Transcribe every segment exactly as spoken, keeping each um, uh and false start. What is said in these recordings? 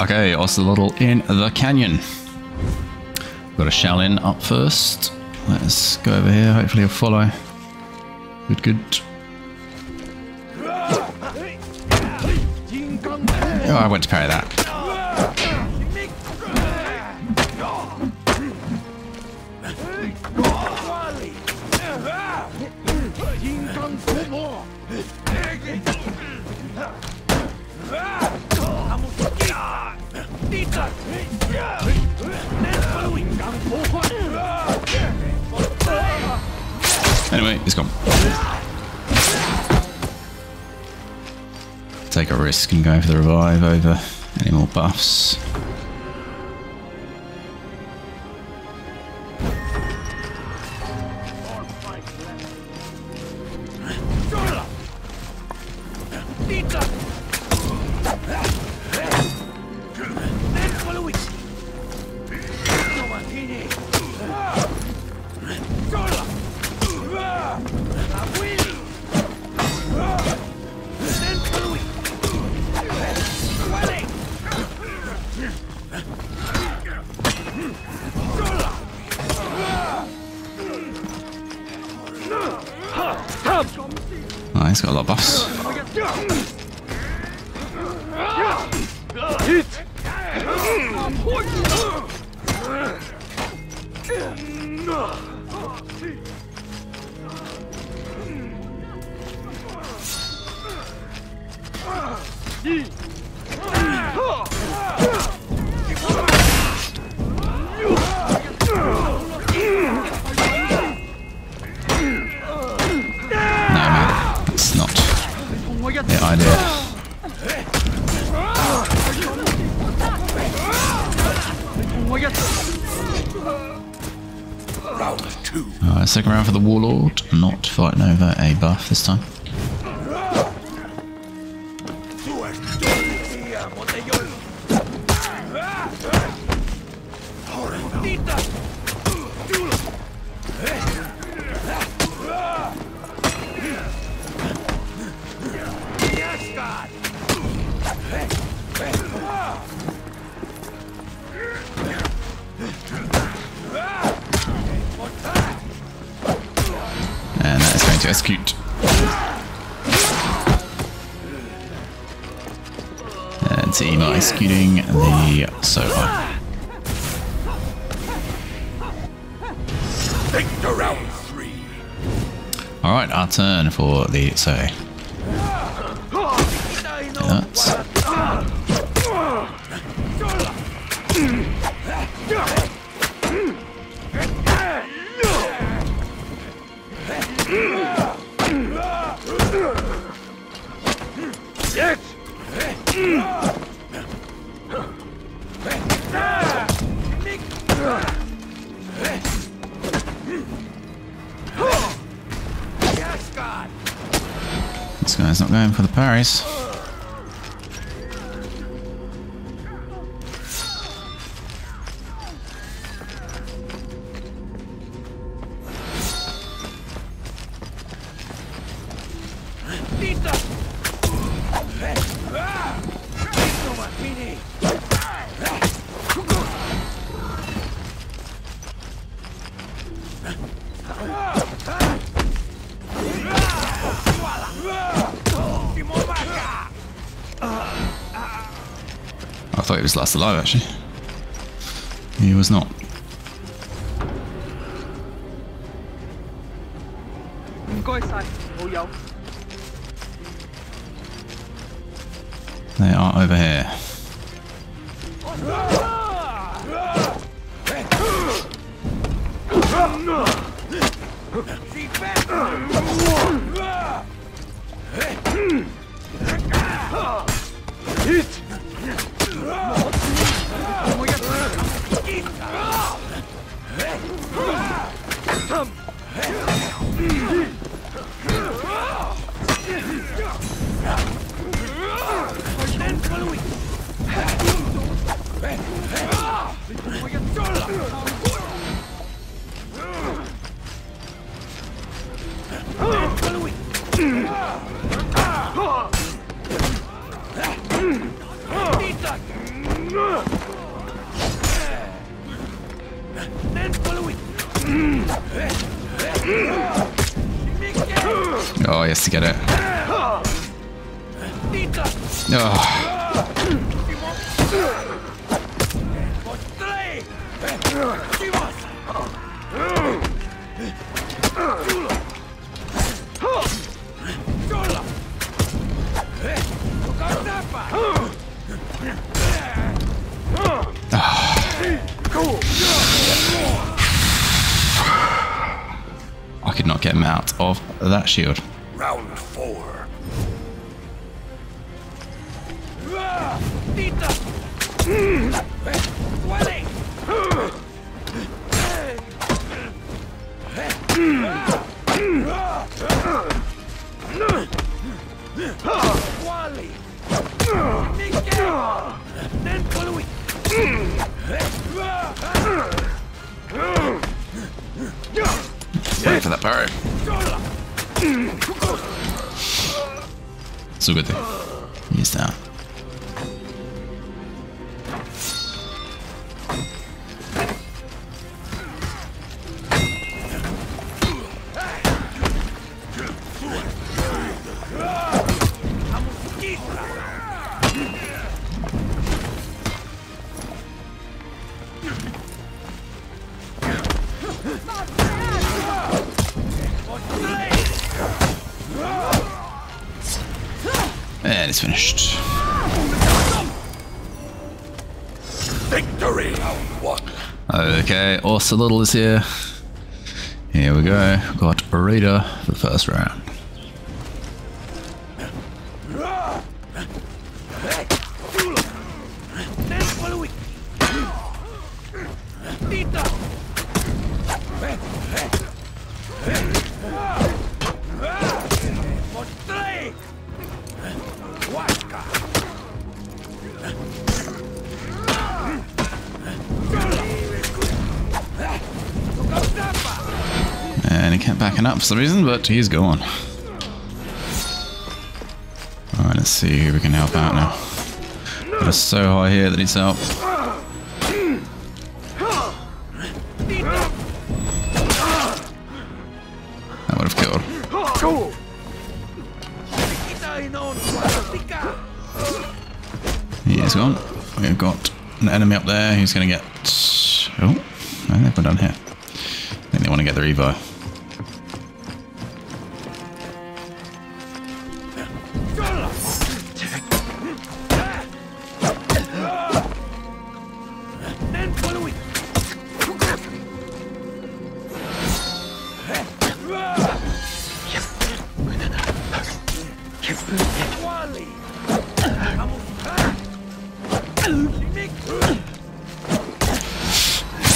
Okay, Ocelotl in the canyon. Got a Shaolin up first. Let's go over here. Hopefully he'll follow. Good, good. Oh, I went to parry that. Anyway, he's gone. Take a risk and go for the revive over any more buffs. He's got a lot of buffs. Yeah, I do. Uh, second round for the Warlord, not fighting over a buff this time. And that is going to Escute. And team are executing the Sohai. Take the round three. Alright, our turn for the Sohai. That's this guy's not going for the parries. I thought he was last alive, actually. He was not. They are over here. Oh, he has to get it. Oh. I could not get him out of that shield. Round four. Wait for that barrow. It's a good thing. Use that. And it's finished. Victory! Okay, Ocelotl is here. Here we go. Got Berida for the first round. And he kept backing up for some reason, but he's gone. Alright, let's see who we can help out now. Got a Sohai here that needs help. That would have killed. He is gone. We've got an enemy up there who's going to get... Oh, no, they've gone down here. I think they want to get their Evo.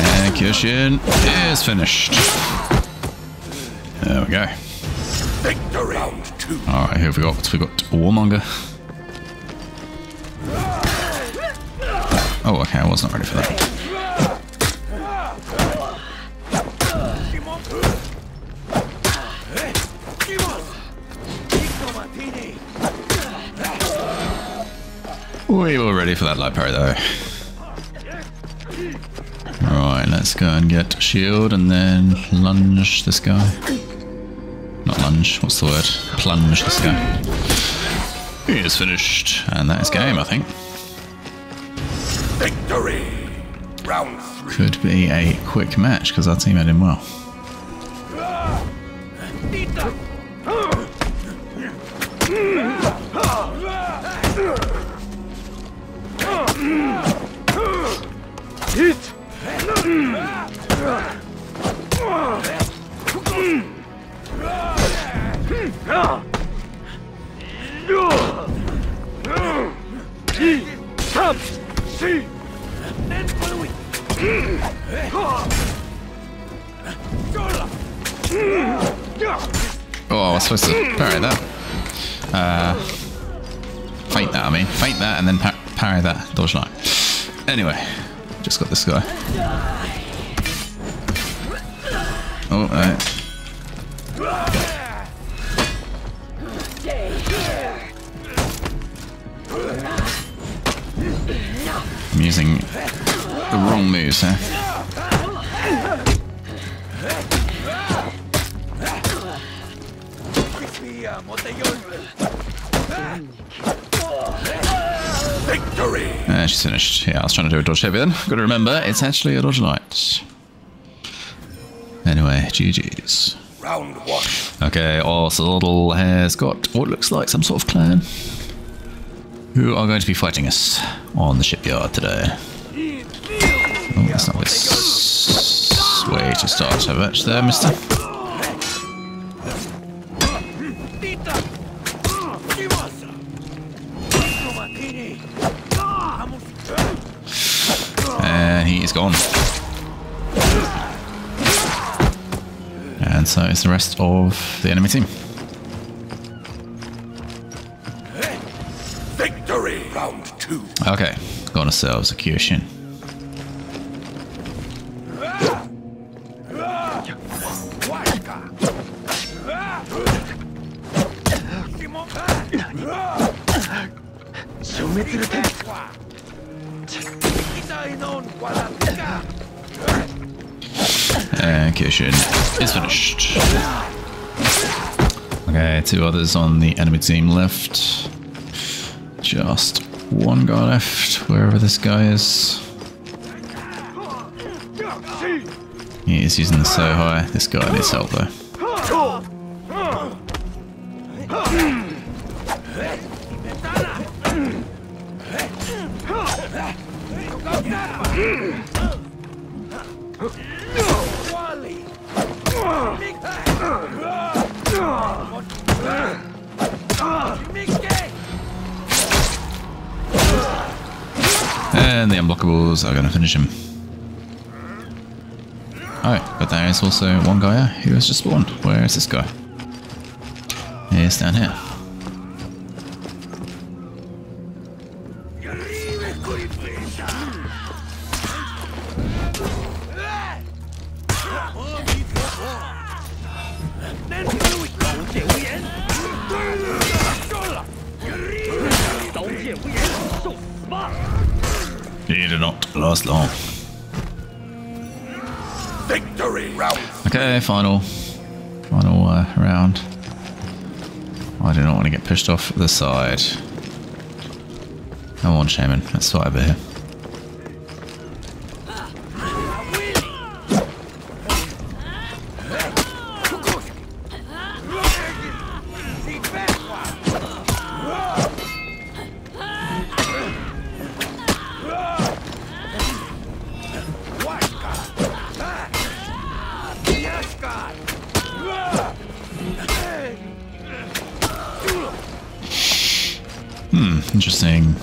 And Kyoshin is finished. There we go. Victory. Alright, here we got we got Warmonger. Oh okay, I was not ready for that. We were ready for that light parry though. Alright, let's go and get shield and then lunge this guy. Not lunge, what's the word? Plunge this guy. He is finished. And that is game, I think. Victory! Round three. Could be a quick match because our team had him well. Oh, I was supposed to parry that. Uh, faint that, I mean. Faint that and then par parry that. Dodge line. Anyway, just got this guy. Oh, alright. I'm using the wrong moves here. Victory! Uh, she's finished. Yeah, I was trying to do a dodge heavy then. Got to remember, it's actually a dodge light. Anyway, G G's. Round one. Okay, Ocelotl has got what looks like some sort of clan who are going to be fighting us on the shipyard today. Oh, that's not the s way to start so much there, mister. And he is gone. And so is the rest of the enemy team. Victory! Round two. Okay, got ourselves a Kyoshin. And Kyoshin is finished. Okay, two others on the enemy team left. Just one guy left, wherever this guy is. He is using the Sohai. This guy needs help though. And the unblockables are going to finish him. Oh, but there is also one guy who has just spawned. Where is this guy? He's down here. He did not last long. Victory round. Okay, final, final uh, round. I do not want to get pushed off the side. Come on, Shaman. Let's fight over here. Hmm, interesting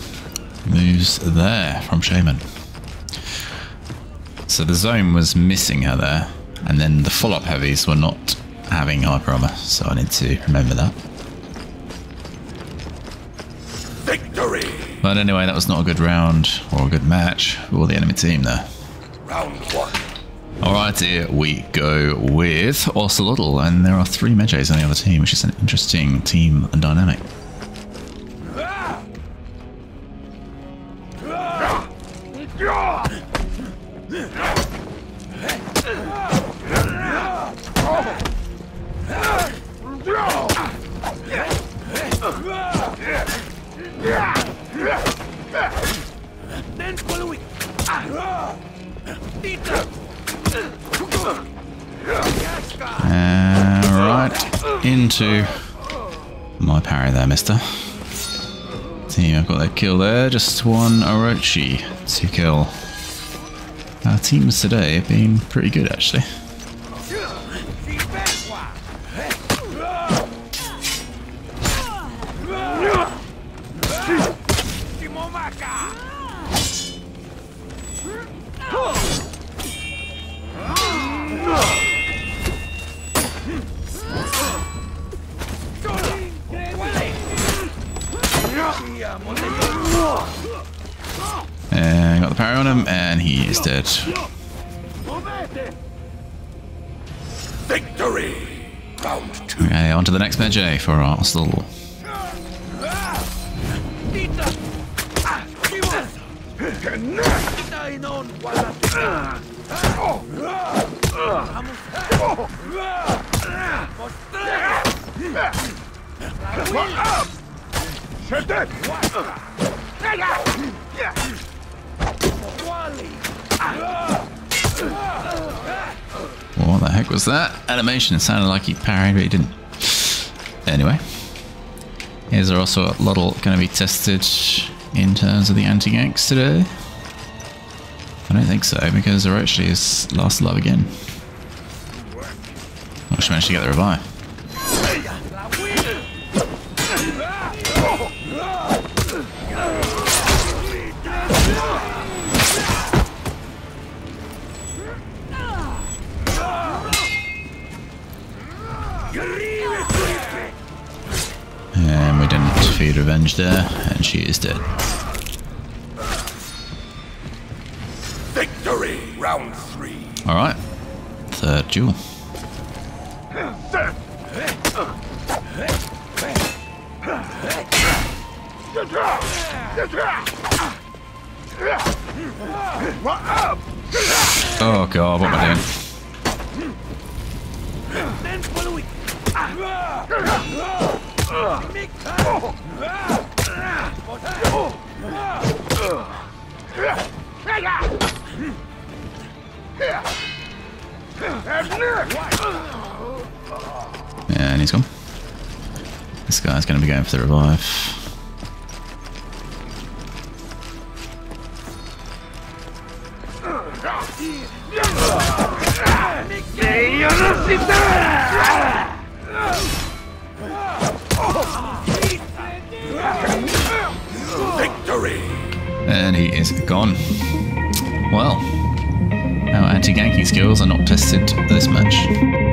moves there from Shaman. So the zone was missing her there, and then the follow-up heavies were not having hyper armor, so I need to remember that. Victory! But anyway, that was not a good round or a good match for the enemy team there. Round one. Alright, here we go with Ocelotl, and there are three mages on the other team, which is an interesting team dynamic. And right into my parry there, mister. Team, I've got that kill there. Just one Orochi to kill. Our teams today have been pretty good, actually. And got the parry on him, and he is dead. Victory! Round two. Okay, on to the next match for our Ocelotl. What the heck was that? Animation, it sounded like he parried, but he didn't. Anyway. Is there also a lot going to be tested in terms of the anti-ganks today? I don't think so, because Orochi is last love again. I should manage to get the revive. And we didn't feed revenge there, and she is dead. Victory! Round three. All right, third duel. Oh god, what am I doing? And he's gone. This guy's going to be going for the revive. Victory! And he is gone. Well, our anti-ganking skills are not tested this much.